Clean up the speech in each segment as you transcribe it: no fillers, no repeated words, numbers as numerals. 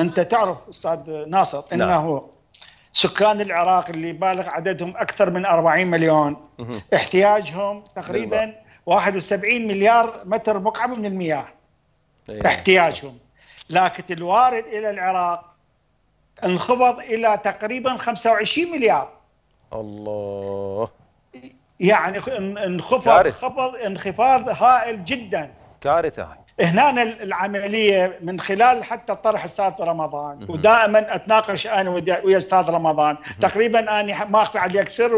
أنت تعرف أستاذ ناصر أنه نعم. سكان العراق اللي بالغ عددهم أكثر من 40 مليون احتياجهم تقريبا 71 مليار متر مكعب من المياه احتياجهم، لكن الوارد إلى العراق انخفض إلى تقريبا 25 مليار. الله، يعني انخفاض هائل جدا، كارثة. هنا العملية من خلال حتى طرح استاذ رمضان، ودائما اتناقش انا ويا استاذ رمضان، تقريبا انا ما اخفي عليك سر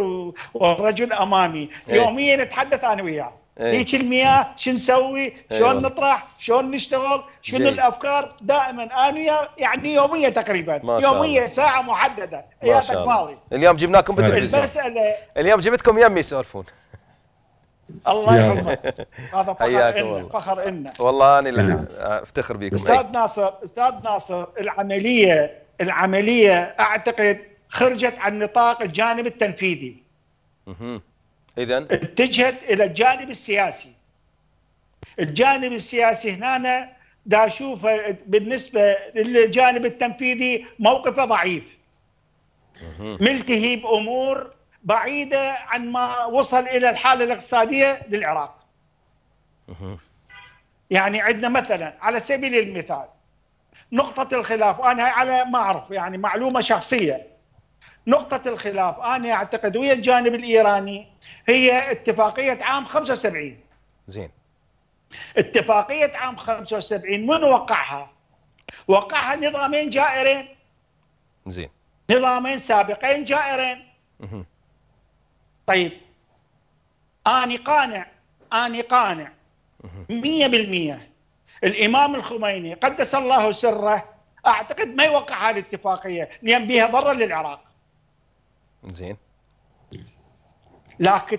والرجل امامي، يوميا اتحدث انا وياه. هيك المياه شو نسوي؟ شلون نطرح؟ شلون نشتغل؟ شنو الافكار؟ دائما انا وياه يعني يوميا تقريبا، يوميا ساعة محددة. اياتك ماضي. اليوم جبناكم بالتلفزيون. المسألة اليوم جبتكم يمي يسولفون. الله يرحمك، هذا فخر إلنا والله. أنا اللي أفتخر بكم أستاذ ناصر. العملية أعتقد خرجت عن نطاق الجانب التنفيذي، إذا اتجهت إلى الجانب السياسي. الجانب السياسي هنا دا أشوف بالنسبة للجانب التنفيذي موقفه ضعيف، ملتهي بأمور بعيدة عن ما وصل إلى الحالة الاقتصادية للعراق. يعني عندنا مثلا على سبيل المثال نقطة الخلاف، أنا على ما أعرف يعني معلومة شخصية، نقطة الخلاف أنا أعتقد ويا الجانب الإيراني هي اتفاقية عام 75. زين، اتفاقية عام 75 من وقعها؟ وقعها نظامين جائرين. زين، نظامين سابقين جائرين. طيب، أنا قانع 100% الإمام الخميني قدس الله سره أعتقد ما يوقع هذه الاتفاقية لأن بها ضرر للعراق. زين، لكن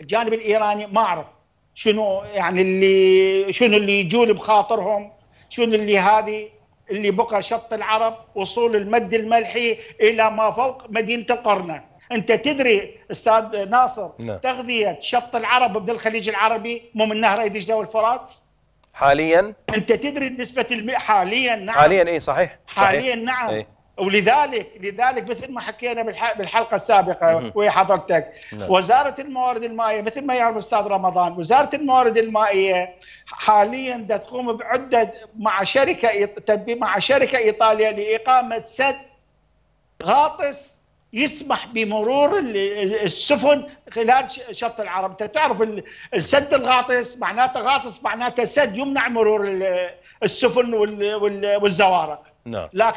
الجانب الإيراني ما أعرف شنو يعني شنو اللي يجول بخاطرهم، شنو اللي هذه اللي بقى شط العرب، وصول المد الملحي إلى ما فوق مدينة القرنه. أنت تدري أستاذ ناصر، تغذية شط العرب من الخليج العربي مو من نهري دجله والفرات حاليا. أنت تدري نسبة الماء حاليا؟ نعم، حاليا إيه صحيح، حاليا نعم إيه. ولذلك مثل ما حكينا بالحلقة السابقة ويا حضرتك، وزارة الموارد المائية مثل ما يعرف أستاذ رمضان، وزارة الموارد المائية حاليا دا تقوم بعدة مع شركة إيطالية لإقامة سد غاطس يسمح بمرور السفن خلال شط العرب. انت تعرف السد الغاطس معناته سد يمنع مرور السفن والزوارق. نعم.